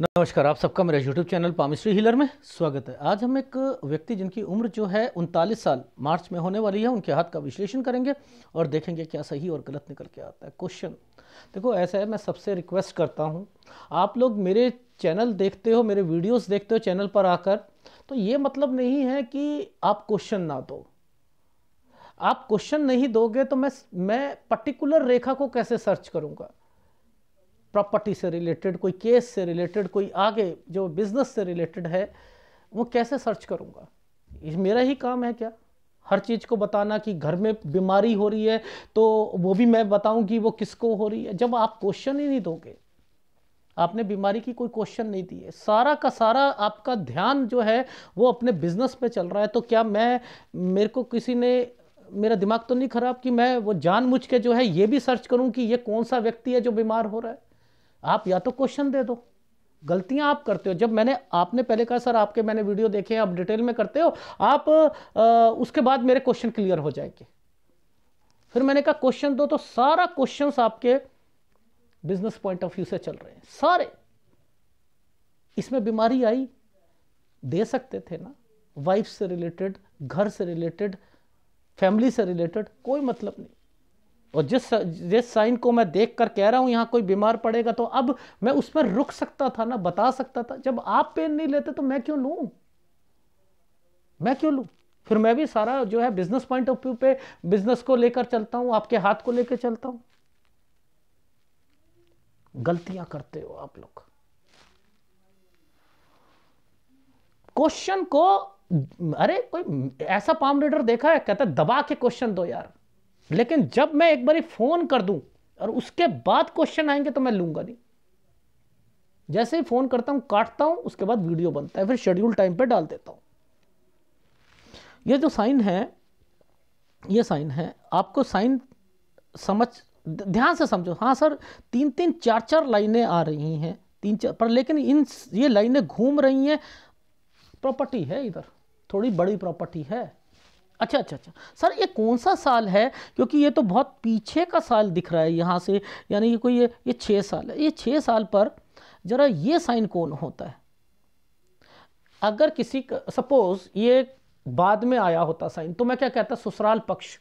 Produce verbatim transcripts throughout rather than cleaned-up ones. नमस्कार, आप सबका मेरे यूट्यूब चैनल पामिस्ट्री हीलर में स्वागत है। आज हम एक व्यक्ति जिनकी उम्र जो है उनतालीस साल मार्च में होने वाली है, उनके हाथ का विश्लेषण करेंगे और देखेंगे क्या सही और गलत निकल के आता है। क्वेश्चन देखो ऐसा है, मैं सबसे रिक्वेस्ट करता हूं, आप लोग मेरे चैनल देखते हो, मेरे वीडियोज़ देखते हो चैनल पर आकर, तो ये मतलब नहीं है कि आप क्वेश्चन ना दो। आप क्वेश्चन नहीं दोगे तो मैं मैं पर्टिकुलर रेखा को कैसे सर्च करूँगा? प्रॉपर्टी से रिलेटेड, कोई केस से रिलेटेड, कोई आगे जो बिजनेस से रिलेटेड है वो कैसे सर्च करूँगा? ये मेरा ही काम है क्या हर चीज़ को बताना कि घर में बीमारी हो रही है तो वो भी मैं बताऊं कि वो किसको हो रही है? जब आप क्वेश्चन ही नहीं दोगे, आपने बीमारी की कोई क्वेश्चन नहीं दी है, सारा का सारा आपका ध्यान जो है वो अपने बिजनेस पे चल रहा है, तो क्या मैं मेरे को किसी ने मेरा दिमाग तो नहीं खराब कि मैं वो जानबूझ के जो है ये भी सर्च करूँ कि ये कौन सा व्यक्ति है जो बीमार हो रहा है? आप या तो क्वेश्चन दे दो। गलतियां आप करते हो। जब मैंने आपने पहले कहा सर आपके मैंने वीडियो देखे हैं, आप डिटेल में करते हो, आप आ, उसके बाद मेरे क्वेश्चन क्लियर हो जाएंगे। फिर मैंने कहा क्वेश्चन दो, तो सारा क्वेश्चंस आपके बिजनेस पॉइंट ऑफ व्यू से चल रहे हैं सारे। इसमें बीमारी आई, दे सकते थे ना, वाइफ से रिलेटेड, घर से रिलेटेड, फैमिली से रिलेटेड, कोई मतलब नहीं। और जिस जिस साइन को मैं देखकर कह रहा हूं यहां कोई बीमार पड़ेगा, तो अब मैं उसमें रुक सकता था ना, बता सकता था। जब आप पेन नहीं लेते तो मैं क्यों लूं? मैं क्यों लूं? फिर मैं भी सारा जो है बिजनेस पॉइंट ऑफ व्यू पे बिजनेस को लेकर चलता हूं, आपके हाथ को लेकर चलता हूं। गलतियां करते हो आप लोग। क्वेश्चन को, अरे कोई ऐसा पाम रीडर देखा है कहता है दबा के क्वेश्चन दो यार, लेकिन जब मैं एक बार फोन कर दूं और उसके बाद क्वेश्चन आएंगे तो मैं लूंगा नहीं। जैसे ही फोन करता हूं काटता हूं, उसके बाद वीडियो बनता है, फिर शेड्यूल टाइम पे डाल देता हूं। ये जो साइन है, ये साइन है, आपको साइन समझ ध्यान से समझो। हाँ सर तीन तीन चार चार लाइनें आ रही हैं, तीन चार पर, लेकिन इन ये लाइनें घूम रही हैं। प्रॉपर्टी है, इधर थोड़ी बड़ी प्रॉपर्टी है। अच्छा अच्छा अच्छा सर ये कौन सा साल है? क्योंकि ये तो बहुत पीछे का साल दिख रहा है यहाँ से, यानी कि कोई ये ये छः साल है। ये छः साल पर जरा ये साइन कौन होता है? अगर किसी का सपोज ये बाद में आया होता साइन, तो मैं क्या कहता? ससुराल पक्ष,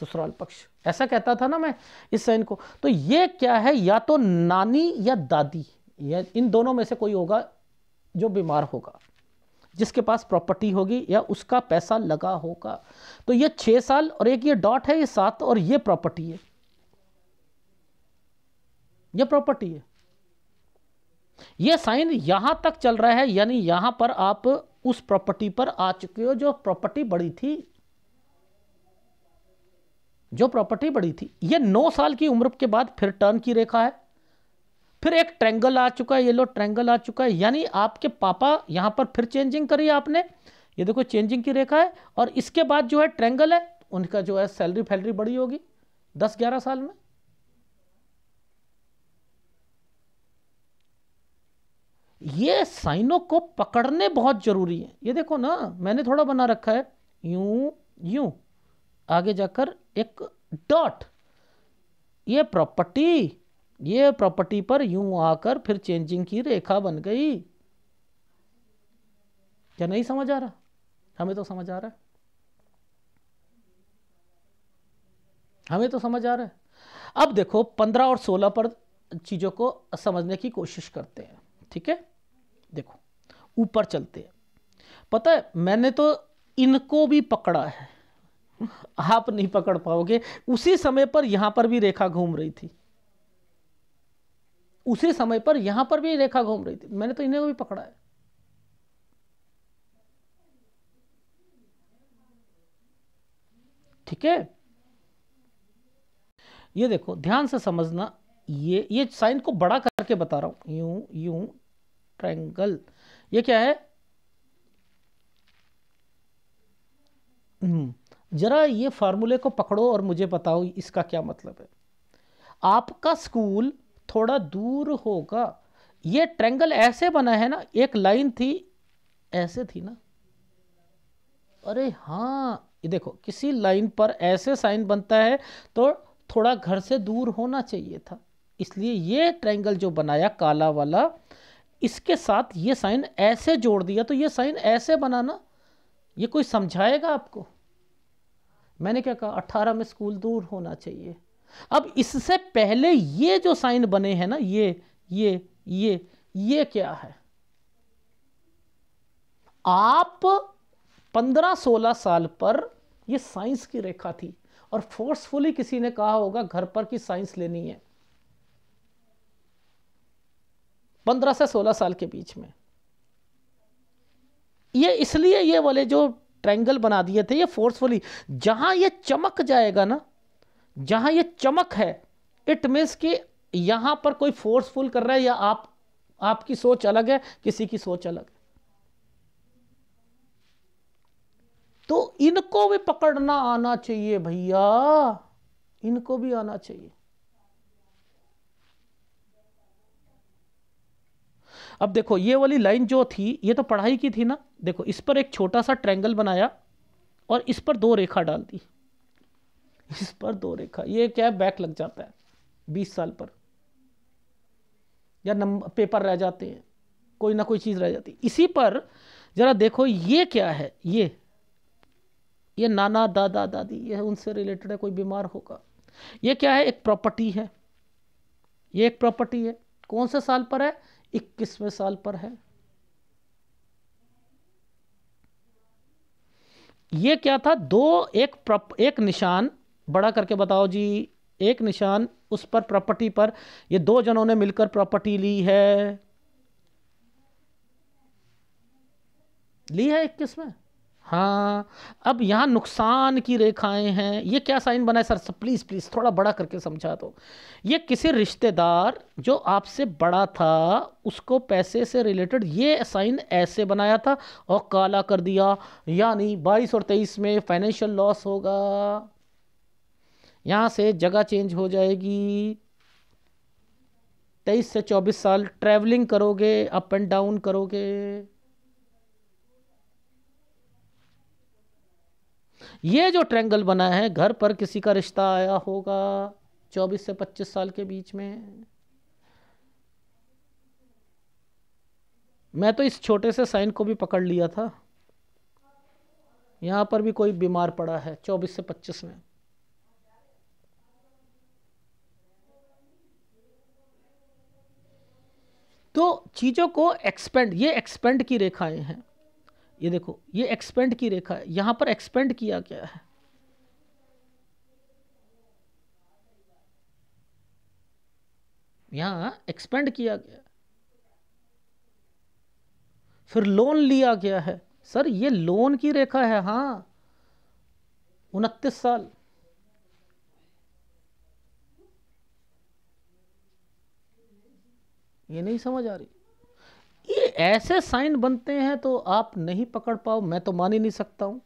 ससुराल पक्ष ऐसा कहता था ना मैं इस साइन को। तो ये क्या है? या तो नानी या दादी, या इन दोनों में से कोई होगा जो बीमार होगा, जिसके पास प्रॉपर्टी होगी या उसका पैसा लगा होगा। तो ये छः साल और एक ये डॉट है, ये सात, और ये प्रॉपर्टी है, ये प्रॉपर्टी है। ये साइन यहां तक चल रहा है, यानी यहां पर आप उस प्रॉपर्टी पर आ चुके हो जो प्रॉपर्टी बड़ी थी, जो प्रॉपर्टी बड़ी थी। ये नौ साल की उम्र के बाद फिर टर्न की रेखा है, फिर एक ट्रायंगल आ चुका है, ये लो ट्रायंगल आ चुका है, यानी आपके पापा यहाँ पर फिर चेंजिंग करी आपने। ये देखो चेंजिंग की रेखा है, और इसके बाद जो है ट्रायंगल है, उनका जो है सैलरी फैलरी बड़ी होगी दस ग्यारह साल में। ये साइनों को पकड़ने बहुत जरूरी है। ये देखो ना मैंने थोड़ा बना रखा है, यूं यूं आगे जाकर एक डॉट, ये प्रॉपर्टी, ये प्रॉपर्टी पर यूं आकर फिर चेंजिंग की रेखा बन गई। क्या नहीं समझ आ रहा? हमें तो समझ आ रहा है, हमें तो समझ आ रहा है। अब देखो पंद्रह और सोलह पर चीजों को समझने की कोशिश करते हैं, ठीक है। देखो ऊपर चलते हैं, पता है मैंने तो इनको भी पकड़ा है, आप नहीं पकड़ पाओगे। उसी समय पर यहां पर भी रेखा घूम रही थी, उसी समय पर यहां पर भी रेखा घूम रही थी, मैंने तो इन्हें भी पकड़ा है। ठीक है, ये देखो ध्यान से समझना। ये ये साइन को बड़ा करके बता रहा हूं, यूं यूं ट्रायंगल, ये क्या है? जरा ये फार्मूले को पकड़ो और मुझे बताओ इसका क्या मतलब है। आपका स्कूल थोड़ा दूर होगा, ये ट्रायंगल ऐसे बना है ना, एक लाइन थी ऐसे थी ना, अरे हाँ ये देखो किसी लाइन पर ऐसे साइन बनता है तो थोड़ा घर से दूर होना चाहिए था, इसलिए ये ट्रायंगल जो बनाया काला वाला, इसके साथ ये साइन ऐसे जोड़ दिया तो ये साइन ऐसे बनाना ये कोई समझाएगा आपको? मैंने क्या कहा, अट्ठारह में स्कूल दूर होना चाहिए। अब इससे पहले ये जो साइन बने हैं ना, ये ये ये ये क्या है? आप पंद्रह सोलह साल पर ये साइंस की रेखा थी और फोर्सफुली किसी ने कहा होगा घर पर कि साइंस लेनी है पंद्रह से सोलह साल के बीच में। ये इसलिए ये वाले जो ट्रायंगल बना दिए थे ये फोर्सफुली, जहां ये चमक जाएगा ना, जहां ये चमक है, इट मीन्स कि यहां पर कोई फोर्सफुल कर रहा है, या आप आपकी सोच अलग है, किसी की सोच अलग है। तो इनको भी पकड़ना आना चाहिए भैया, इनको भी आना चाहिए। अब देखो ये वाली लाइन जो थी ये तो पढ़ाई की थी ना, देखो इस पर एक छोटा सा ट्रायंगल बनाया और इस पर दो रेखा डाल दी, इस पर दो रेखा। ये क्या है, बैक लग जाता है बीस साल पर, या नंबर पेपर रह जाते हैं, कोई ना कोई चीज रह जाती है। इसी पर जरा देखो ये क्या है, ये ये नाना दादा दादी, ये उनसे रिलेटेड है, कोई बीमार होगा। ये क्या है, एक प्रॉपर्टी है, ये एक प्रॉपर्टी है। कौन से साल पर है, इक्कीसवें साल पर है। ये क्या था, दो एक प्रप, एक निशान बड़ा करके बताओ जी, एक निशान उस पर प्रॉपर्टी पर, ये दो जनों ने मिलकर प्रॉपर्टी ली है, ली है इक्कीस में। हाँ, अब यहाँ नुकसान की रेखाएं हैं। ये क्या साइन बना है सर, सर प्लीज़ प्लीज़ थोड़ा बड़ा करके समझा दो। ये किसी रिश्तेदार जो आपसे बड़ा था उसको पैसे से रिलेटेड ये साइन ऐसे बनाया था और काला कर दिया, यानी बाईस और तेईस में फाइनेंशियल लॉस होगा, यहाँ से जगह चेंज हो जाएगी। तेईस से चौबीस साल ट्रैवलिंग करोगे, अप एंड डाउन करोगे। ये जो ट्रायंगल बना है, घर पर किसी का रिश्ता आया होगा चौबीस से पच्चीस साल के बीच में। मैं तो इस छोटे से साइन को भी पकड़ लिया था। यहाँ पर भी कोई बीमार पड़ा है चौबीस से पच्चीस में। तो चीज़ों को एक्सपेंड, ये एक्सपेंड की रेखाएं हैं, ये देखो ये एक्सपेंड की रेखा है, यहां पर एक्सपेंड किया गया है। यहां एक्सपेंड किया गया, फिर लोन लिया गया है। सर ये लोन की रेखा है, हाँ उनतीस साल। ये नहीं समझ आ रही, ये ऐसे साइन बनते हैं तो आप नहीं पकड़ पाओ, मैं तो मान ही नहीं सकता हूँ।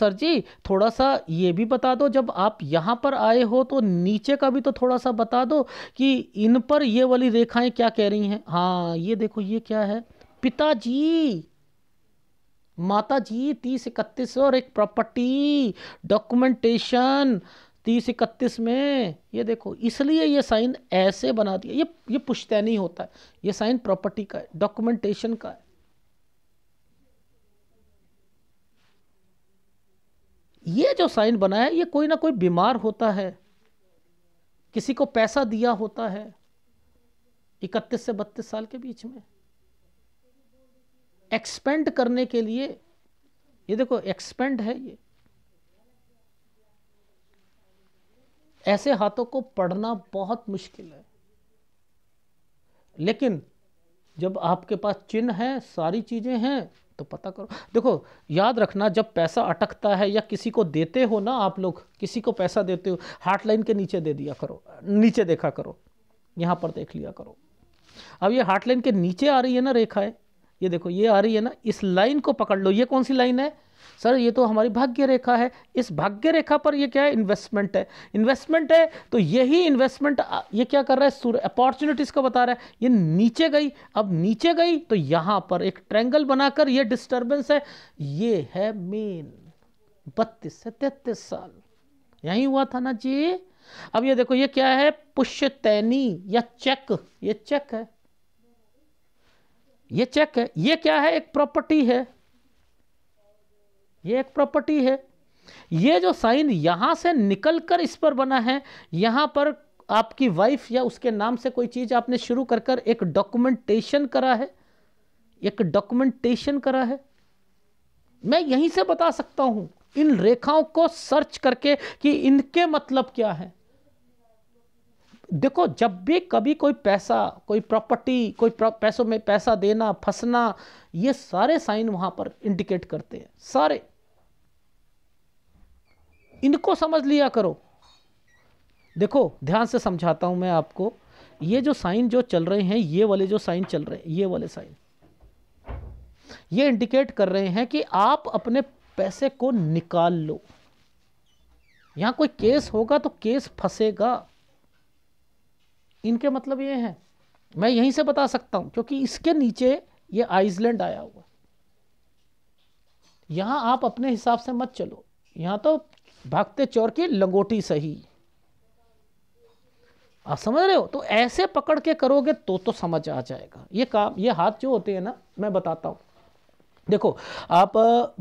सर जी थोड़ा सा ये भी बता दो, जब आप यहाँ पर आए हो तो नीचे का भी तो थोड़ा सा बता दो कि इन पर ये वाली रेखाएं क्या कह रही हैं। हाँ ये देखो ये क्या है, पिताजी माताजी तीस इकतीस और एक प्रॉपर्टी डॉक्यूमेंटेशन तीस इकतीस में। ये देखो इसलिए ये साइन ऐसे बना दिया, ये ये पुश्तैनी होता है, ये साइन प्रॉपर्टी का है, डॉक्यूमेंटेशन का है। ये जो साइन बना है ये कोई ना कोई बीमार होता है, किसी को पैसा दिया होता है इकतीस से बत्तीस साल के बीच में एक्सपेंड करने के लिए। ये देखो एक्सपेंड है, ये ऐसे हाथों को पढ़ना बहुत मुश्किल है, लेकिन जब आपके पास चिन्ह है, सारी चीज़ें हैं तो पता करो। देखो याद रखना, जब पैसा अटकता है या किसी को देते हो ना आप लोग, किसी को पैसा देते हो, हार्ट लाइन के नीचे दे दिया करो, नीचे देखा करो, यहाँ पर देख लिया करो। अब ये हार्ट लाइन के नीचे आ रही है ना रेखाएं, ये देखो ये आ रही है ना, इस लाइन को पकड़ लो। ये कौन सी लाइन है सर, ये तो हमारी भाग्य रेखा है। इस भाग्य रेखा पर ये क्या है, इन्वेस्टमेंट है। इन्वेस्टमेंट है तो यही इन्वेस्टमेंट ये क्या कर रहा है, अपॉर्चुनिटीज को बता रहा है। ये नीचे गई, अब नीचे गई तो यहाँ पर एक ट्रायंगल बनाकर ये डिस्टर्बेंस है, ये है मेन बत्तीस से तैंतीस साल, यही हुआ था ना जी। अब ये देखो ये क्या है, पुश्तैनी या चेक, ये चेक है। ये चेक है, ये क्या है, एक प्रॉपर्टी है, ये एक प्रॉपर्टी है। ये जो साइन यहाँ से निकलकर इस पर बना है, यहाँ पर आपकी वाइफ या उसके नाम से कोई चीज़ आपने शुरू कर कर एक डॉक्यूमेंटेशन करा है, एक डॉक्यूमेंटेशन करा है। मैं यहीं से बता सकता हूँ इन रेखाओं को सर्च करके कि इनके मतलब क्या है। देखो जब भी कभी कोई पैसा, कोई प्रॉपर्टी, कोई पैसों में पैसा देना, फंसना, ये सारे साइन वहां पर इंडिकेट करते हैं सारे। इनको समझ लिया करो। देखो ध्यान से समझाता हूं मैं आपको। ये जो साइन जो चल रहे हैं, ये वाले जो साइन चल रहे हैं, ये वाले साइन, ये इंडिकेट कर रहे हैं कि आप अपने पैसे को निकाल लो। यहां कोई केस होगा तो केस फंसेगा। इनके मतलब ये हैं, मैं यहीं से बता सकता हूं, क्योंकि इसके नीचे ये आइसलैंड आया हुआ। यहां आप अपने हिसाब से मत चलो, यहां तो भागते चोर की लंगोटी सही। आप समझ रहे हो? तो ऐसे पकड़ के करोगे तो तो समझ आ जाएगा। ये काम, ये हाथ जो होते हैं ना, मैं बताता हूं। देखो आप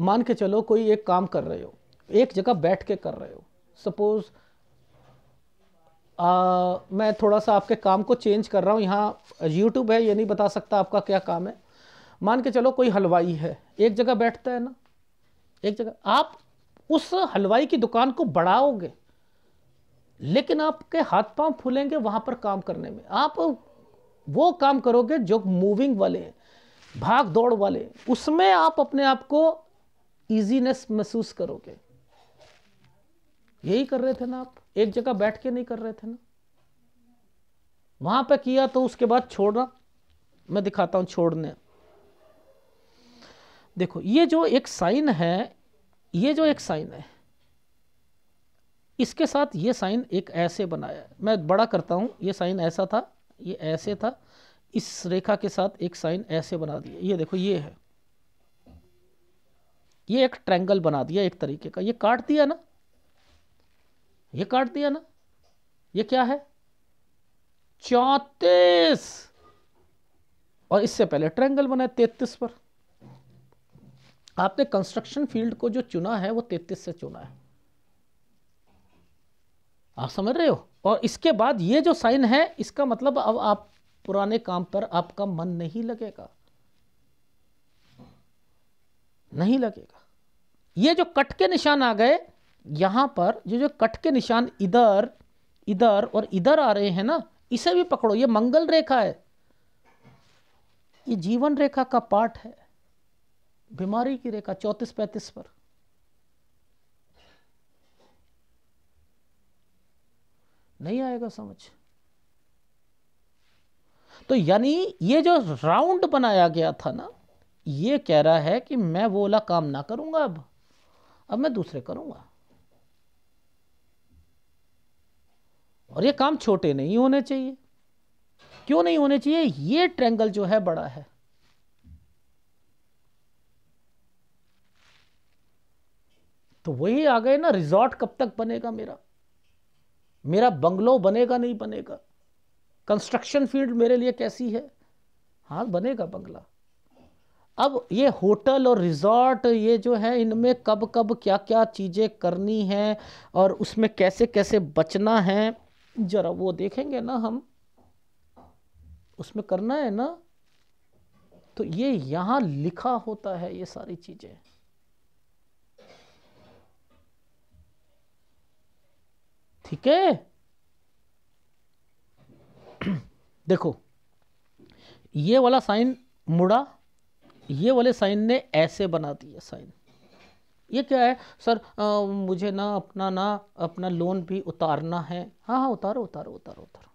मान के चलो कोई एक काम कर रहे हो, एक जगह बैठ के कर रहे हो। सपोज आ, मैं थोड़ा सा आपके काम को चेंज कर रहा हूँ। यहाँ यूट्यूब है, ये नहीं बता सकता आपका क्या काम है। मान के चलो कोई हलवाई है, एक जगह बैठता है ना, एक जगह। आप उस हलवाई की दुकान को बढ़ाओगे, लेकिन आपके हाथ पांव फूलेंगे वहाँ पर काम करने में। आप वो काम करोगे जो मूविंग वाले हैं, भाग दौड़ वाले, उसमें आप अपने आप को ईजीनेस महसूस करोगे। यही कर रहे थे ना आप, एक जगह बैठ के नहीं कर रहे थे ना। वहां पे किया तो उसके बाद छोड़ना, मैं दिखाता हूं छोड़ने। देखो ये जो एक साइन है, ये जो एक साइन है, इसके साथ ये साइन एक ऐसे बनाया है। मैं बड़ा करता हूं। ये साइन ऐसा था, ये ऐसे था, इस रेखा के साथ एक साइन ऐसे बना दिया। ये देखो ये है, ये एक ट्रायंगल बना दिया एक तरीके का। ये काट दिया ना, ये काट दिया ना। ये क्या है, चौतीस, और इससे पहले ट्रायंगल बना है तैतीस पर। आपने कंस्ट्रक्शन फील्ड को जो चुना है वो तैतीस से चुना है। आप समझ रहे हो? और इसके बाद ये जो साइन है, इसका मतलब अब आप पुराने काम पर आपका मन नहीं लगेगा, नहीं लगेगा। ये जो कट के निशान आ गए यहाँ पर, जो जो कट के निशान इधर इधर और इधर आ रहे हैं ना, इसे भी पकड़ो। ये मंगल रेखा है, ये जीवन रेखा का पार्ट है, बीमारी की रेखा चौतीस पैंतीस पर। नहीं आएगा समझ तो। यानी ये जो राउंड बनाया गया था ना, ये कह रहा है कि मैं वो वाला काम ना करूंगा, अब अब मैं दूसरे करूंगा। और ये काम छोटे नहीं होने चाहिए। क्यों नहीं होने चाहिए? ये ट्रायंगल जो है बड़ा है, तो वही आ गए ना, रिजॉर्ट कब तक बनेगा मेरा, मेरा बंगलो बनेगा नहीं बनेगा, कंस्ट्रक्शन फील्ड मेरे लिए कैसी है। हाँ बनेगा बंगला। अब ये होटल और रिजॉर्ट, ये जो है, इनमें कब कब क्या क्या चीज़ें करनी हैं और उसमें कैसे कैसे बचना है, जरा वो देखेंगे ना हम, उसमें करना है ना। तो ये यहाँ लिखा होता है ये सारी चीजें। ठीक है? देखो ये वाला साइन मुड़ा, ये वाले साइन ने ऐसे बना दिया साइन। ये क्या है सर, आ, मुझे ना अपना ना अपना लोन भी उतारना है। हाँ हाँ उतारो उतारो उतारो उतारो।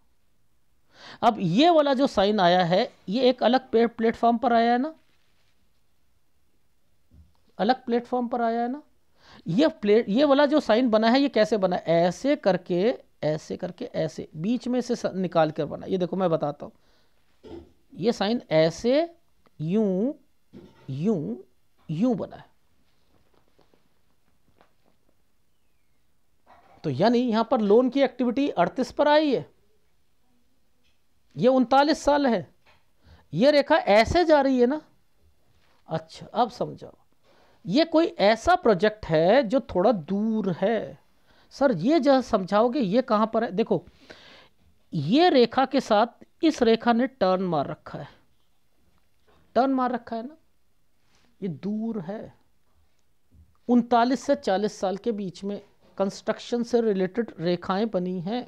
अब ये वाला जो साइन आया है, ये एक अलग प्लेटफॉर्म पर आया है ना, अलग प्लेटफॉर्म पर आया है ना। ये प्लेट, ये वाला जो साइन बना है, ये कैसे बना है? ऐसे करके ऐसे करके ऐसे बीच में से निकाल कर बना। ये देखो मैं बताता हूँ। ये साइन ऐसे यूं यूं यूं बना है। तो यानी यहां पर लोन की एक्टिविटी अड़तीस पर आई है, ये उनतालीस साल है। ये रेखा ऐसे जा रही है ना। अच्छा अब समझो, ये कोई ऐसा प्रोजेक्ट है जो थोड़ा दूर है। सर ये जहाँ समझाओगे ये कहाँ पर है? देखो ये रेखा के साथ इस रेखा ने टर्न मार रखा है, टर्न मार रखा है ना, ये दूर है। उनतालीस से चालीस साल के बीच में कंस्ट्रक्शन से रिलेटेड रेखाएं बनी हैं।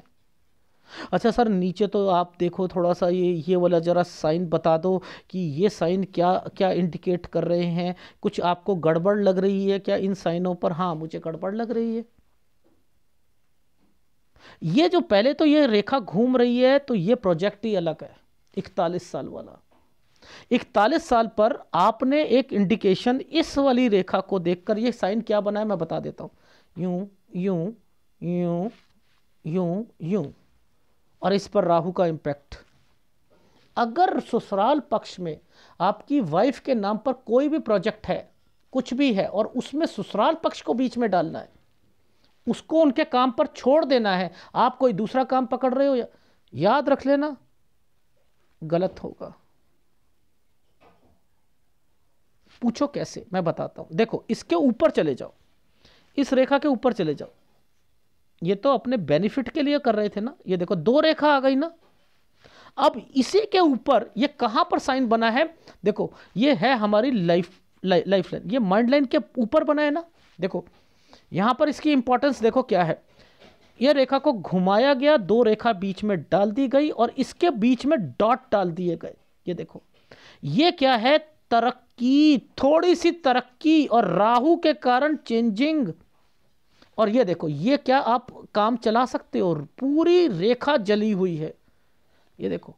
अच्छा सर नीचे तो आप देखो थोड़ा सा ये ये वाला ज़रा साइन बता दो कि ये साइन क्या क्या इंडिकेट कर रहे हैं, कुछ आपको गड़बड़ लग रही है क्या इन साइनों पर? हाँ मुझे गड़बड़ लग रही है। ये जो पहले तो ये रेखा घूम रही है तो ये प्रोजेक्ट ही अलग है, इकतालीस साल वाला। इकतालीस साल पर आपने एक इंडिकेशन इस वाली रेखा को देखकर, ये साइन क्या बना है मैं बता देता हूँ, यूं यूं यूं यूं यूं, और इस पर राहु का इम्पैक्ट। अगर ससुराल पक्ष में आपकी वाइफ के नाम पर कोई भी प्रोजेक्ट है, कुछ भी है, और उसमें ससुराल पक्ष को बीच में डालना है, उसको उनके काम पर छोड़ देना है, आप कोई दूसरा काम पकड़ रहे हो, या, याद रख लेना गलत होगा। पूछो कैसे, मैं बताता हूं। देखो इसके ऊपर चले जाओ, इस रेखा के ऊपर चले जाओ, ये तो अपने बेनिफिट के लिए कर रहे थे ना। ये देखो दो रेखा आ गई ना। अब इसी के ऊपर ये कहां पर साइन बना है? देखो ये है हमारी लाइफ लाइफ लाइन, ये माइंड लाइन के ऊपर बना है ना। देखो यहां पर इसकी इंपॉर्टेंस देखो क्या है। ये रेखा को घुमाया गया, दो रेखा बीच में डाल दी गई और इसके बीच में डॉट डाल दिए गए। ये देखो ये क्या है? तरक्की, थोड़ी सी तरक्की और राहु के कारण चेंजिंग। और ये देखो ये क्या, आप काम चला सकते हो। पूरी रेखा जली हुई है, ये देखो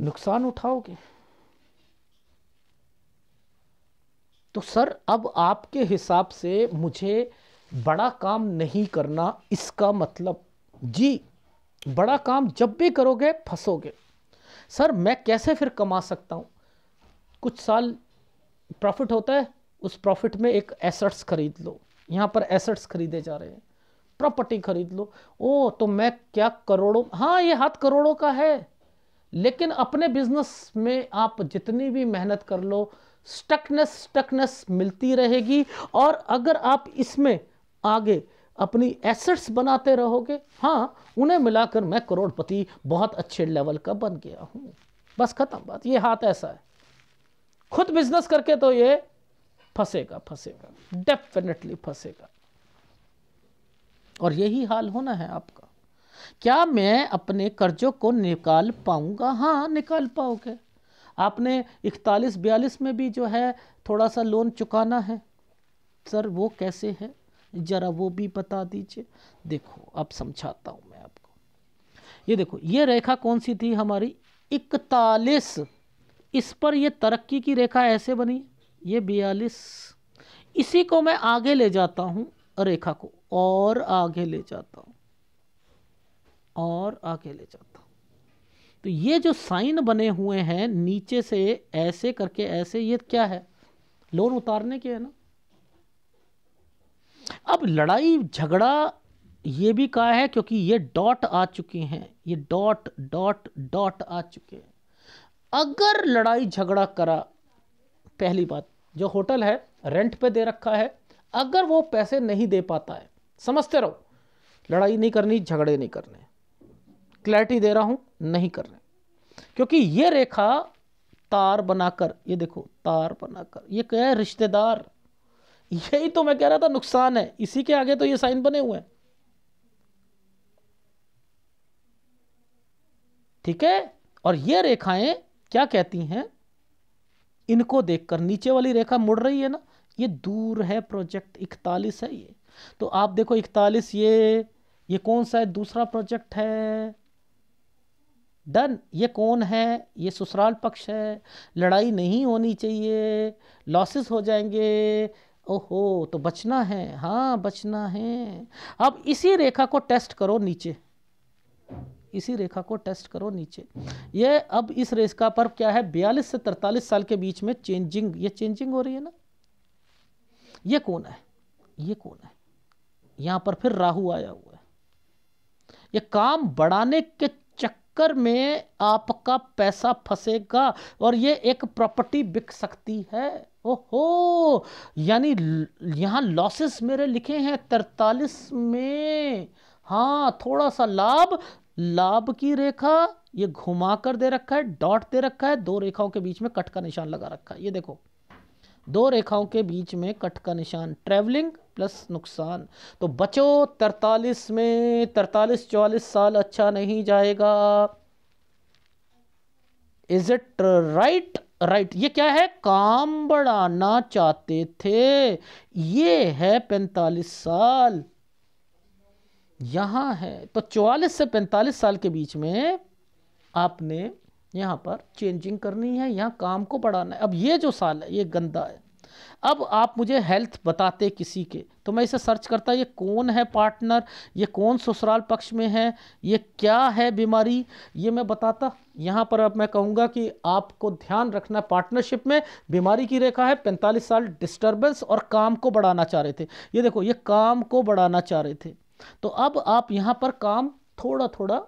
नुकसान उठाओगे तो सर अब आपके हिसाब से मुझे बड़ा काम नहीं करना, इसका मतलब? जी बड़ा काम जब भी करोगे फंसोगे। सर मैं कैसे फिर कमा सकता हूँ? कुछ साल प्रॉफिट होता है, उस प्रॉफिट में एक एसेट्स खरीद लो। यहाँ पर एसेट्स खरीदे जा रहे हैं, प्रॉपर्टी खरीद लो। ओ तो मैं क्या करोड़ों, हाँ ये हाथ करोड़ों का है, लेकिन अपने बिजनेस में आप जितनी भी मेहनत कर लो स्टकनेस स्टकनेस मिलती रहेगी। और अगर आप इसमें आगे अपनी एसेट्स बनाते रहोगे, हाँ उन्हें मिलाकर मैं करोड़पति बहुत अच्छे लेवल का बन गया हूँ, बस खत्म बात। ये हाथ ऐसा है, खुद बिजनेस करके तो ये फंसेगा फंसेगा डेफिनेटली फंसेगा। और यही हाल होना है आपका। क्या मैं अपने कर्जों को निकाल पाऊंगा? हाँ निकाल पाओगे। आपने इकतालीस बयालीस में भी जो है थोड़ा सा लोन चुकाना है। सर वो कैसे है जरा वो भी बता दीजिए। देखो अब समझाता हूँ मैं आपको। ये देखो ये रेखा कौन सी थी हमारी? इकतालीस। इस पर ये तरक्की की रेखा ऐसे बनी, ये बयालीस। इसी को मैं आगे ले जाता हूँ, रेखा को और आगे ले जाता हूँ और आगे ले जाता हूँ, तो ये जो साइन बने हुए हैं नीचे से ऐसे करके ऐसे, ये क्या है? लोन उतारने के है ना। अब लड़ाई झगड़ा ये भी कहा है क्योंकि ये डॉट आ चुके हैं, ये डॉट डॉट डॉट आ चुके हैं। अगर लड़ाई झगड़ा करा, पहली बात जो होटल है रेंट पे दे रखा है, अगर वो पैसे नहीं दे पाता है, समझते रहो लड़ाई नहीं करनी, झगड़े नहीं करने, क्लैरिटी दे रहा हूँ नहीं करने। क्योंकि ये रेखा तार बनाकर, ये देखो तार बनाकर, ये क्या है? रिश्तेदार। यही तो मैं कह रहा था नुकसान है, इसी के आगे तो ये साइन बने हुए हैं, ठीक है। और ये रेखाएं क्या कहती हैं? इनको देखकर नीचे वाली रेखा मुड़ रही है ना, ये दूर है प्रोजेक्ट, इकतालीस है ये। तो आप देखो इकतालीस, ये ये कौन सा है? दूसरा प्रोजेक्ट है, डन। ये कौन है? ये ससुराल पक्ष है। लड़ाई नहीं होनी चाहिए, लॉसेस हो जाएंगे। ओहो तो बचना है, हाँ बचना है। अब इसी रेखा को टेस्ट करो नीचे, इसी रेखा को टेस्ट करो नीचे। ये अब इस रेखा पर क्या है? बयालीस से तरतालीस साल के बीच में चेंजिंग, ये चेंजिंग हो रही है ना। ये कौन है? ये कौन है? यहाँ पर फिर राहु आया हुआ है। ये काम बढ़ाने के चक्कर में आपका पैसा फंसेगा और ये एक प्रॉपर्टी बिक सकती है। ओहो, यानी यहाँ लॉसेस मेरे लिखे हैं तैंतालीस में। हाँ, थोड़ा सा लाभ, लाभ की रेखा ये घुमा कर दे रखा है, डॉट दे रखा है, दो रेखाओं के बीच में कट का निशान लगा रखा है। ये देखो, दो रेखाओं के बीच में कट का निशान, ट्रैवलिंग प्लस नुकसान। तो बचो तैंतालीस में, तैंतालीस चौवालीस साल अच्छा नहीं जाएगा। Is it right? राइट। ये क्या है? काम बढ़ाना चाहते थे, ये है पैंतालीस साल यहाँ है। तो चौवालीस से पैंतालीस साल के बीच में आपने यहाँ पर चेंजिंग करनी है, यहाँ काम को बढ़ाना है। अब ये जो साल है ये गंदा है। अब आप मुझे हेल्थ बताते किसी के, तो मैं इसे सर्च करता, ये कौन है पार्टनर, ये कौन ससुराल पक्ष में है, ये क्या है बीमारी, ये मैं बताता। यहाँ पर अब मैं कहूँगा कि आपको ध्यान रखना, पार्टनरशिप में बीमारी की रेखा है पैंतालीस साल, डिस्टर्बेंस, और काम को बढ़ाना चाह रहे थे। ये देखो, ये काम को बढ़ाना चाह रहे थे। तो अब आप यहाँ पर काम थोड़ा थोड़ा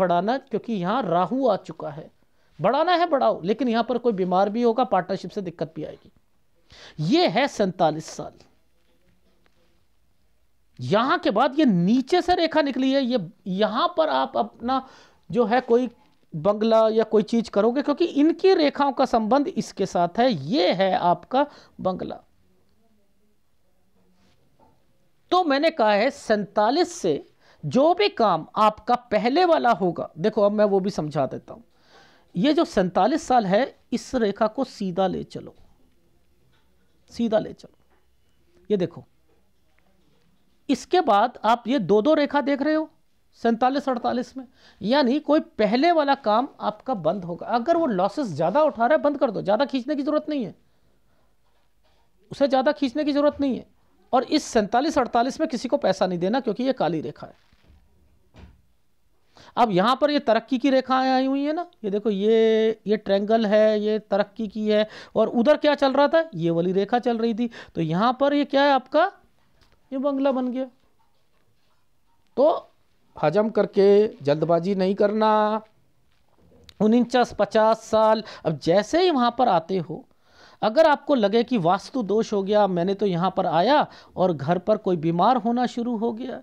बढ़ाना, क्योंकि यहाँ राहु आ चुका है। बढ़ाना है बढ़ाओ, लेकिन यहाँ पर कोई बीमार भी होगा, पार्टनरशिप से दिक्कत भी आएगी। ये है सैंतालीस साल। यहां के बाद ये नीचे से रेखा निकली है, ये यहां पर आप अपना जो है कोई बंगला या कोई चीज करोगे, क्योंकि इनकी रेखाओं का संबंध इसके साथ है। ये है आपका बंगला। तो मैंने कहा है सैंतालीस से जो भी काम आपका पहले वाला होगा, देखो अब मैं वो भी समझा देता हूं। ये जो सैंतालीस साल है, इस रेखा को सीधा ले चलो, सीधा ले चलो। ये देखो, इसके बाद आप ये दो दो रेखा देख रहे हो सैंतालीस अड़तालीस में, यानी कोई पहले वाला काम आपका बंद होगा। अगर वो लॉसेस ज़्यादा उठा रहा है, बंद कर दो, ज़्यादा खींचने की ज़रूरत नहीं है, उसे ज़्यादा खींचने की ज़रूरत नहीं है। और इस सैंतालीस अड़तालीस में किसी को पैसा नहीं देना, क्योंकि ये काली रेखा है। अब यहाँ पर ये तरक्की की रेखाएं आई हुई है ना, ये देखो, ये ये ट्रायंगल है, ये तरक्की की है, और उधर क्या चल रहा था, ये वाली रेखा चल रही थी। तो यहाँ पर ये क्या है आपका, ये बंगला बन गया। तो हजम करके जल्दबाजी नहीं करना। उनचास पचास साल, अब जैसे ही वहाँ पर आते हो, अगर आपको लगे कि वास्तु दोष हो गया, मैंने तो यहाँ पर आया और घर पर कोई बीमार होना शुरू हो गया,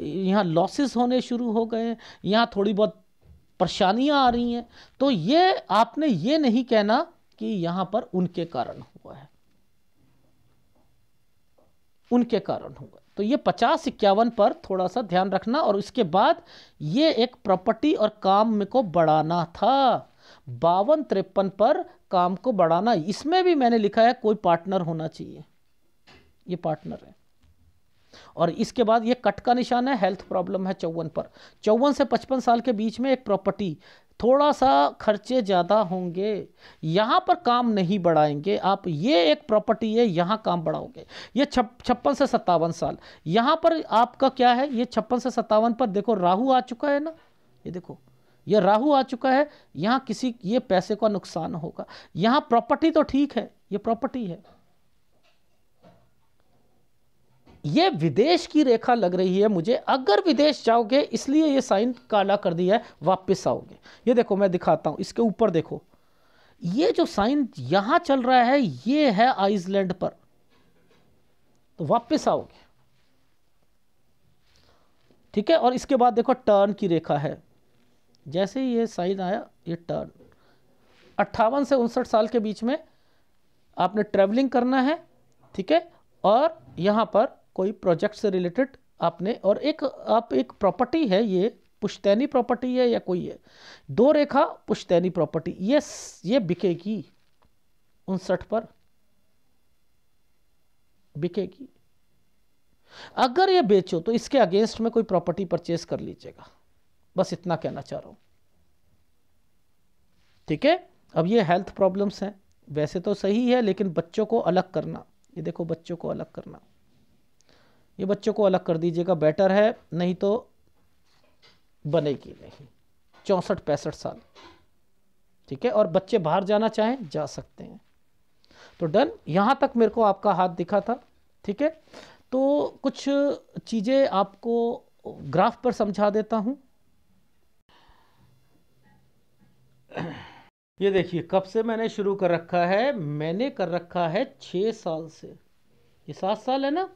यहाँ लॉसेस होने शुरू हो गए, यहाँ थोड़ी बहुत परेशानियाँ आ रही हैं, तो ये आपने ये नहीं कहना कि यहाँ पर उनके कारण हुआ है, उनके कारण हुआ। तो ये पचास इक्यावन पर थोड़ा सा ध्यान रखना। और इसके बाद ये एक प्रॉपर्टी और काम में को बढ़ाना था। बावन तिरपन पर काम को बढ़ाना, इसमें भी मैंने लिखा है कोई पार्टनर होना चाहिए, ये पार्टनर है। और इसके बाद ये कट का निशान है, हेल्थ प्रॉब्लम है चौवन पर। चौवन से पचपन साल के बीच में एक प्रॉपर्टी, थोड़ा सा खर्चे ज़्यादा होंगे, यहाँ पर काम नहीं बढ़ाएंगे आप। ये एक प्रॉपर्टी है, यहाँ काम बढ़ाओगे। ये छप्पन से सत्तावन साल, यहाँ पर आपका क्या है, ये छप्पन से सत्तावन पर देखो राहु आ चुका है ना, ये देखो, ये राहु आ चुका है। यहाँ किसी ये पैसे का नुकसान होगा। यहाँ प्रॉपर्टी तो ठीक है, ये प्रॉपर्टी है, ये विदेश की रेखा लग रही है मुझे। अगर विदेश जाओगे, इसलिए ये साइन काला कर दिया है, वापस आओगे। ये देखो, मैं दिखाता हूँ, इसके ऊपर देखो, ये जो साइन यहाँ चल रहा है, ये है आइसलैंड पर, तो वापस आओगे, ठीक है। और इसके बाद देखो टर्न की रेखा है, जैसे ही ये साइन आया ये टर्न। अट्ठावन से उनसठ साल के बीच में आपने ट्रैवलिंग करना है, ठीक है। और यहाँ पर कोई प्रोजेक्ट से रिलेटेड आपने, और एक आप एक प्रॉपर्टी है, ये पुश्तैनी प्रॉपर्टी है या कोई है, दो रेखा पुश्तैनी प्रॉपर्टी, ये ये बिकेगी उनसठ पर, बिकेगी। अगर ये बेचो तो इसके अगेंस्ट में कोई प्रॉपर्टी परचेस कर लीजिएगा, बस इतना कहना चाह रहा हूँ, ठीक है। अब ये हेल्थ प्रॉब्लम्स हैं, वैसे तो सही है, लेकिन बच्चों को अलग करना, ये देखो बच्चों को अलग करना, ये बच्चों को अलग कर दीजिएगा, बेटर है, नहीं तो बनेगी नहीं। चौंसठ पैंसठ साल, ठीक है। और बच्चे बाहर जाना चाहें जा सकते हैं। तो डन, यहाँ तक मेरे को आपका हाथ दिखा था, ठीक है। तो कुछ चीज़ें आपको ग्राफ पर समझा देता हूँ। ये देखिए कब से मैंने शुरू कर रखा है, मैंने कर रखा है छः साल से। ये सात साल है ना,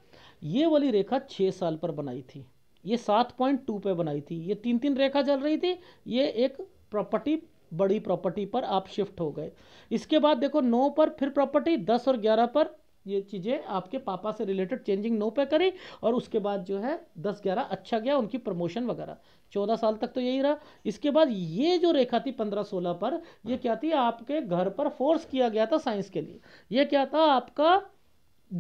ये वाली रेखा छः साल पर बनाई थी, ये सात पॉइंट टू पर बनाई थी, ये तीन तीन रेखा चल रही थी, ये एक प्रॉपर्टी बड़ी प्रॉपर्टी पर आप शिफ्ट हो गए। इसके बाद देखो नौ पर फिर प्रॉपर्टी, दस और ग्यारह पर ये चीज़ें आपके पापा से रिलेटेड चेंजिंग नौ पे करी, और उसके बाद जो है दस ग्यारह अच्छा गया, उनकी प्रमोशन वगैरह चौदह साल तक तो यही रहा। इसके बाद ये जो रेखा थी पंद्रह सोलह पर, ये क्या थी, आपके घर पर फोर्स किया गया था साइंस के लिए। ये क्या था, आपका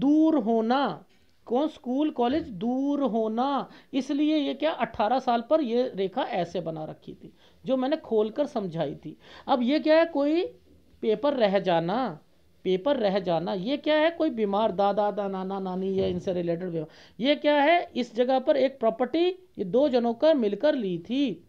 दूर होना, कौन, स्कूल कॉलेज दूर होना, इसलिए ये क्या अट्ठारह साल पर ये रेखा ऐसे बना रखी थी जो मैंने खोल कर समझाई थी। अब ये क्या है, कोई पेपर रह जाना, पेपर रह जाना ये क्या है, कोई बीमार दादा दादा नाना नानी या इनसे रिलेटेड, ये क्या है, इस जगह पर एक प्रॉपर्टी ये दो जनों का मिलकर ली थी।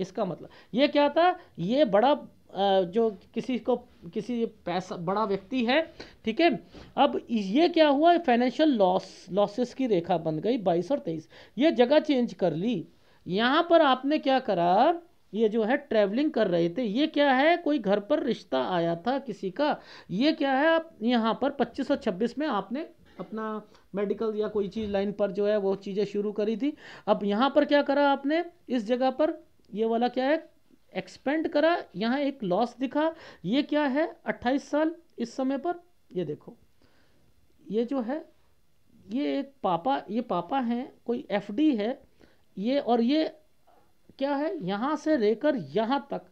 इसका मतलब ये क्या था, ये बड़ा जो किसी को किसी पैसा बड़ा व्यक्ति है, ठीक है। अब ये क्या हुआ, फाइनेंशियल लॉस लॉसेस की रेखा बन गई बाईस और तेईस, ये जगह चेंज कर ली। यहाँ पर आपने क्या करा, ये जो है ट्रैवलिंग कर रहे थे, ये क्या है, कोई घर पर रिश्ता आया था किसी का, ये क्या है, आप यहाँ पर पच्चीस और छब्बीस में आपने अपना मेडिकल या कोई चीज़ लाइन पर जो है वो चीज़ें शुरू करी थी। अब यहाँ पर क्या करा आपने, इस जगह पर ये वाला क्या है एक्सपेंड करा, यहाँ एक लॉस दिखा। ये क्या है अट्ठाईस साल इस समय पर, ये देखो ये जो है ये एक पापा, ये पापा हैं, कोई एफडी है ये, और ये क्या है यहाँ से लेकर यहाँ तक,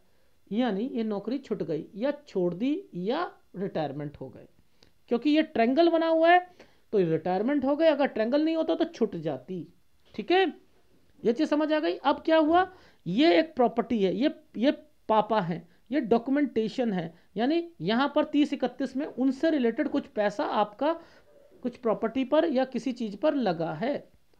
यानी ये नौकरी छूट गई या छोड़ दी या रिटायरमेंट हो गए, क्योंकि ये ट्रेंगल बना हुआ है तो रिटायरमेंट हो गए, अगर ट्रेंगल नहीं होता तो छूट जाती, ठीक है। ये चीज़ समझ आ गई। अब क्या हुआ, ये एक प्रॉपर्टी है, ये ये पापा हैं, ये डॉक्यूमेंटेशन है, यानी यहाँ पर तीस इकतीस में उनसे रिलेटेड कुछ पैसा आपका कुछ प्रॉपर्टी पर या किसी चीज़ पर लगा है,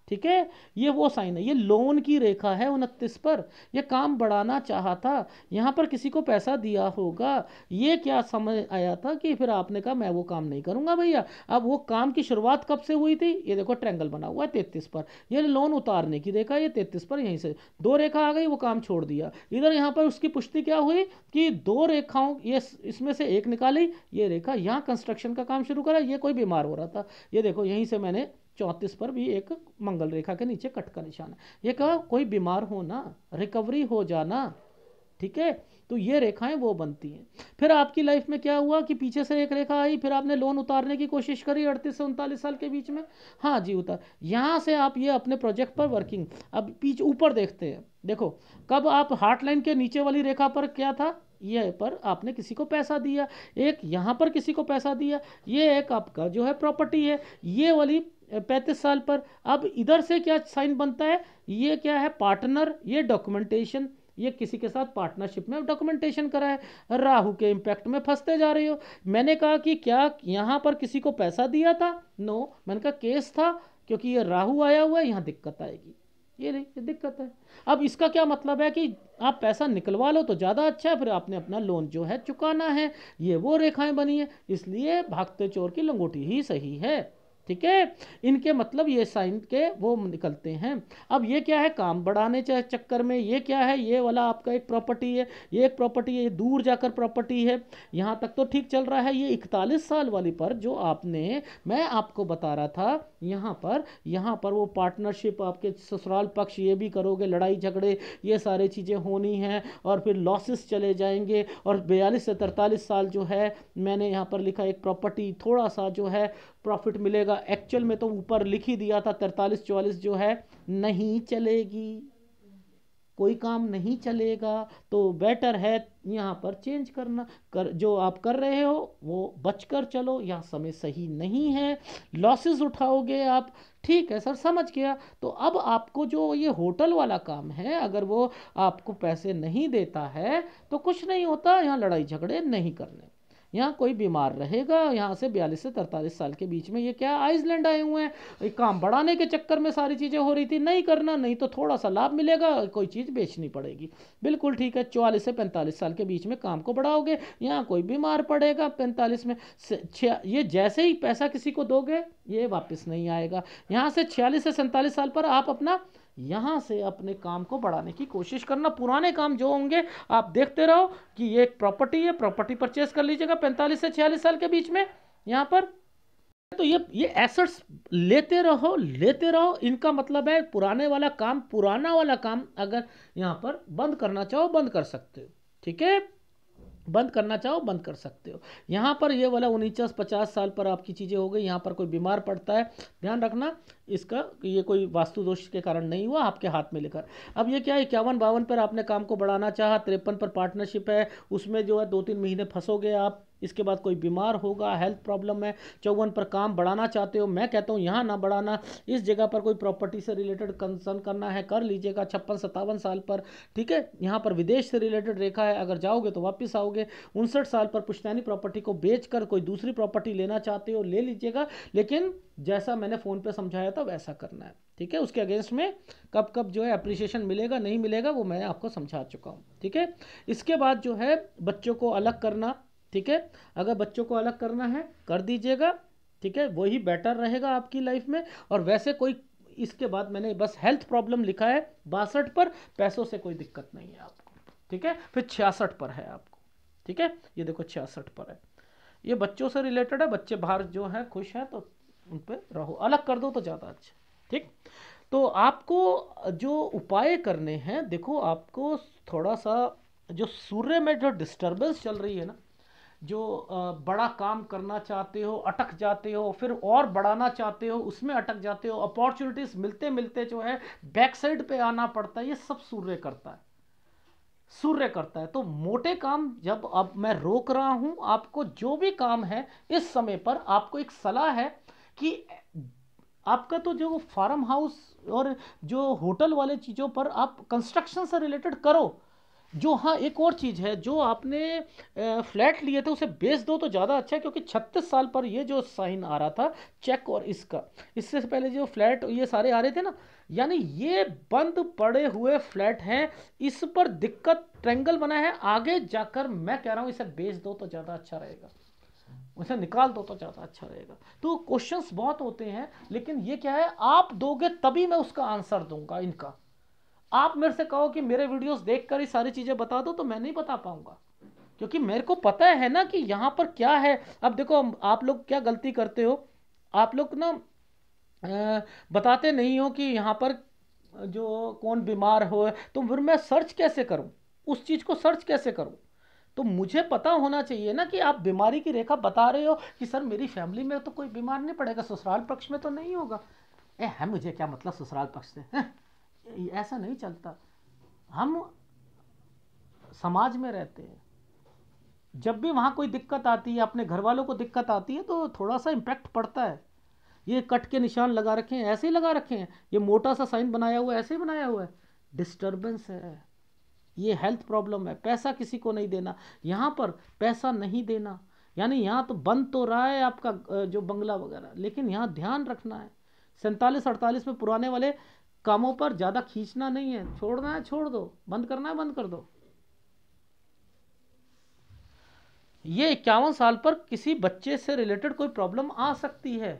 ठीक है। ये वो साइन है, ये लोन की रेखा है उनतीस पर, ये काम बढ़ाना चाहा था, यहाँ पर किसी को पैसा दिया होगा। ये क्या समझ आया था कि फिर आपने कहा मैं वो काम नहीं करूँगा भैया। अब वो काम की शुरुआत कब से हुई थी, ये देखो ट्रैंगल बना हुआ है तैंतीस पर, ये लोन उतारने की रेखा, ये तैंतीस पर यहीं से दो रेखा आ गई, वो काम छोड़ दिया। इधर यहाँ पर उसकी पुष्टि क्या हुई कि दो रेखाओं, ये इसमें से एक निकाली, ये रेखा यहाँ कंस्ट्रक्शन का काम शुरू करा, ये कोई बीमार हो रहा था, ये देखो यहीं से मैंने चौंतीस पर भी एक मंगल रेखा के नीचे कट का निशान है, ये कहा कोई बीमार होना, रिकवरी हो जाना, ठीक है। तो ये रेखाएं वो बनती हैं। फिर आपकी लाइफ में क्या हुआ कि पीछे से एक रेखा आई, फिर आपने लोन उतारने की कोशिश करी अड़तीस से उनतालीस साल के बीच में, हाँ जी उतार, यहाँ से आप ये अपने प्रोजेक्ट पर वर्किंग। अब पीछे ऊपर देखते हैं, देखो कब आप हार्ट लाइन के नीचे वाली रेखा पर क्या था, ये पर आपने किसी को पैसा दिया, एक यहाँ पर किसी को पैसा दिया, ये एक आपका जो है प्रॉपर्टी है, ये वाली पैंतीस साल पर। अब इधर से क्या साइन बनता है, ये क्या है पार्टनर, ये डॉक्यूमेंटेशन, ये किसी के साथ पार्टनरशिप में डॉक्यूमेंटेशन करा है, राहु के इम्पैक्ट में फंसते जा रहे हो। मैंने कहा कि क्या यहाँ पर किसी को पैसा दिया था, नो, मैंने कहा केस था, क्योंकि ये राहु आया हुआ है, यहाँ दिक्कत आएगी, ये नहीं, ये दिक्कत है। अब इसका क्या मतलब है कि आप पैसा निकलवा लो तो ज़्यादा अच्छा है, फिर आपने अपना लोन जो है चुकाना है, ये वो रेखाएं बनी है, इसलिए भागते चोर की लंगोटी ही सही है, ठीक है। इनके मतलब ये साइन के वो निकलते हैं। अब ये क्या है, काम बढ़ाने के चक्कर में, ये क्या है, ये वाला आपका एक प्रॉपर्टी है, ये एक प्रॉपर्टी है, ये दूर जाकर प्रॉपर्टी है, यहाँ तक तो ठीक चल रहा है। ये इकतालीस साल वाली पर जो आपने, मैं आपको बता रहा था, यहाँ पर यहाँ पर वो पार्टनरशिप आपके ससुराल पक्ष, ये भी करोगे, लड़ाई झगड़े, ये सारी चीज़ें होनी हैं, और फिर लॉसेस चले जाएंगे। और बयालीस से तरतालीस साल जो है मैंने यहाँ पर लिखा एक प्रॉपर्टी, थोड़ा सा जो है प्रॉफिट मिलेगा, एक्चुअल में तो ऊपर लिख ही दिया था तैंतालीस चौवालीस जो है नहीं चलेगी, कोई काम नहीं चलेगा, तो बेटर है यहाँ पर चेंज करना, कर जो आप कर रहे हो वो बचकर चलो, यहाँ समय सही नहीं है, लॉसेस उठाओगे आप, ठीक है सर समझ गया। तो अब आपको जो ये होटल वाला काम है, अगर वो आपको पैसे नहीं देता है तो कुछ नहीं होता, यहाँ लड़ाई झगड़े नहीं करने, यहाँ कोई बीमार रहेगा। यहाँ से बयालीस से तरतालीस साल के बीच में ये क्या आइसलैंड आए हुए हैं, काम बढ़ाने के चक्कर में सारी चीज़ें हो रही थी, नहीं करना, नहीं तो थोड़ा सा लाभ मिलेगा, कोई चीज़ बेचनी पड़ेगी, बिल्कुल ठीक है। चौवालीस से पैंतालीस साल के बीच में काम को बढ़ाओगे, यहाँ कोई बीमार पड़ेगा। पैंतालीस में छः, ये जैसे ही पैसा किसी को दोगे ये वापस नहीं आएगा। यहाँ से छियालीस से सैंतालीस साल पर आप अपना यहाँ से अपने काम को बढ़ाने की कोशिश करना। पुराने काम जो होंगे आप देखते रहो कि ये एक प्रॉपर्टी है, प्रॉपर्टी परचेस कर लीजिएगा पैंतालीस से छियालीस साल के बीच में यहाँ पर। तो ये ये एसेट्स लेते रहो लेते रहो। इनका मतलब है पुराने वाला काम, पुराना वाला काम अगर यहाँ पर बंद करना चाहो बंद कर सकते हो, ठीक है, बंद करना चाहो बंद कर सकते हो। यहाँ पर ये वाला उनचास पचास साल पर आपकी चीज़ें हो गई। यहाँ पर कोई बीमार पड़ता है, ध्यान रखना इसका, ये कोई वास्तु दोष के कारण नहीं हुआ, आपके हाथ में लेकर। अब ये क्या है, इक्यावन बावन पर आपने काम को बढ़ाना चाहा, तिरपन पर पार्टनरशिप है, उसमें जो है दो तीन महीने फंसोगे आप, इसके बाद कोई बीमार होगा, हेल्थ प्रॉब्लम है। चौवन पर काम बढ़ाना चाहते हो, मैं कहता हूँ यहाँ ना बढ़ाना, इस जगह पर कोई प्रॉपर्टी से रिलेटेड कंसर्न करना है कर लीजिएगा छप्पन सत्तावन साल पर, ठीक है। यहाँ पर विदेश से रिलेटेड रेखा है, अगर जाओगे तो वापस आओगे। उनसठ साल पर पुश्तैनी प्रॉपर्टी को बेचकर कोई दूसरी प्रॉपर्टी लेना चाहते हो ले लीजिएगा, लेकिन जैसा मैंने फ़ोन पर समझाया था वैसा करना है, ठीक है। उसके अगेंस्ट में कब कब जो है अप्रिसिएशन मिलेगा नहीं मिलेगा वो मैं आपको समझा चुका हूँ, ठीक है। इसके बाद जो है बच्चों को अलग करना, ठीक है, अगर बच्चों को अलग करना है कर दीजिएगा, ठीक है, वही बेटर रहेगा आपकी लाइफ में। और वैसे कोई इसके बाद मैंने बस हेल्थ प्रॉब्लम लिखा है बासठ पर, पैसों से कोई दिक्कत नहीं है आपको, ठीक है। फिर छियासठ पर है आपको, ठीक है, ये देखो छियासठ पर है, ये बच्चों से रिलेटेड है। बच्चे बाहर जो है खुश हैं तो उन पर रहो, अलग कर दो तो ज़्यादा अच्छा, ठीक। तो आपको जो उपाय करने हैं, देखो आपको थोड़ा सा जो सूर्य में जो डिस्टर्बेंस चल रही है ना, जो बड़ा काम करना चाहते हो अटक जाते हो, फिर और बढ़ाना चाहते हो उसमें अटक जाते हो, अपॉर्चुनिटीज मिलते मिलते जो है बैक साइड पे आना पड़ता है, ये सब सूर्य करता है, सूर्य करता है। तो मोटे काम जब अब मैं रोक रहा हूँ आपको, जो भी काम है इस समय पर आपको एक सलाह है कि आपका तो जो फार्म हाउस और जो होटल वाले चीज़ों पर आप कंस्ट्रक्शन से रिलेटेड करो। जो हाँ एक और चीज़ है, जो आपने फ्लैट लिए थे उसे बेच दो तो ज़्यादा अच्छा है, क्योंकि छत्तीस साल पर ये जो साइन आ रहा था चेक और इसका, इससे पहले जो फ्लैट ये सारे आ रहे थे ना, यानी ये बंद पड़े हुए फ्लैट हैं, इस पर दिक्कत ट्रेंगल बना है। आगे जाकर मैं कह रहा हूँ इसे बेच दो तो ज़्यादा अच्छा रहेगा, उसे निकाल दो तो ज़्यादा अच्छा रहेगा। तो क्वेश्चंस बहुत होते हैं, लेकिन ये क्या है, आप दोगे तभी मैं उसका आंसर दूंगा इनका। आप मेरे से कहो कि मेरे वीडियोस देखकर ही सारी चीज़ें बता दो तो मैं नहीं बता पाऊंगा, क्योंकि मेरे को पता है ना कि यहाँ पर क्या है। अब देखो आप लोग क्या गलती करते हो, आप लोग ना बताते नहीं हो कि यहाँ पर जो कौन बीमार हो, तो फिर मैं सर्च कैसे करूँ उस चीज़ को, सर्च कैसे करूँ। तो मुझे पता होना चाहिए ना कि आप बीमारी की रेखा बता रहे हो कि सर मेरी फैमिली में तो कोई बीमार नहीं पड़ेगा, ससुराल पक्ष में तो नहीं होगा। ए है मुझे क्या मतलब ससुराल पक्ष से, ऐसा नहीं चलता। हम समाज में रहते हैं, जब भी वहाँ कोई दिक्कत आती है, अपने घर वालों को दिक्कत आती है तो थोड़ा सा इम्पैक्ट पड़ता है। ये कट के निशान लगा रखे हैं, ऐसे ही लगा रखे हैं, ये मोटा सा साइन बनाया हुआ है, ऐसे ही बनाया हुआ है, डिस्टर्बेंस है, ये हेल्थ प्रॉब्लम है, पैसा किसी को नहीं देना, यहाँ पर पैसा नहीं देना, यानी यहाँ तो बंद तो रहा है आपका जो बंगला वगैरह, लेकिन यहाँ ध्यान रखना है। सैंतालीस अड़तालीस में पुराने वाले कामों पर ज़्यादा खींचना नहीं है, छोड़ना है छोड़ दो, बंद करना है बंद कर दो। ये इक्यावन साल पर किसी बच्चे से रिलेटेड कोई प्रॉब्लम आ सकती है,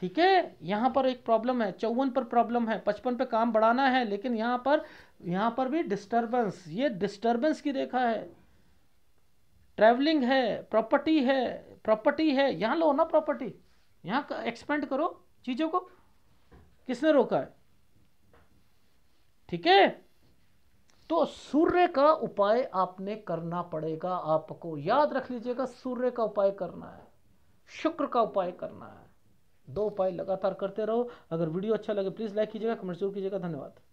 ठीक है, यहाँ पर एक प्रॉब्लम है। चौवन पर प्रॉब्लम है, पचपन पे काम बढ़ाना है, लेकिन यहाँ पर यहाँ पर भी डिस्टर्बेंस, ये डिस्टर्बेंस की रेखा है। ट्रैवलिंग है, प्रॉपर्टी है, प्रॉपर्टी है, यहाँ लो ना प्रॉपर्टी, यहाँ एक्सपेंड करो चीज़ों को, किसने रोका है, ठीक है। तो सूर्य का उपाय आपने करना पड़ेगा, आपको याद रख लीजिएगा सूर्य का उपाय करना है, शुक्र का उपाय करना है। दो उपाय लगातार करते रहो। अगर वीडियो अच्छा लगे प्लीज़ लाइक कीजिएगा, कमेंट जरूर कीजिएगा। धन्यवाद।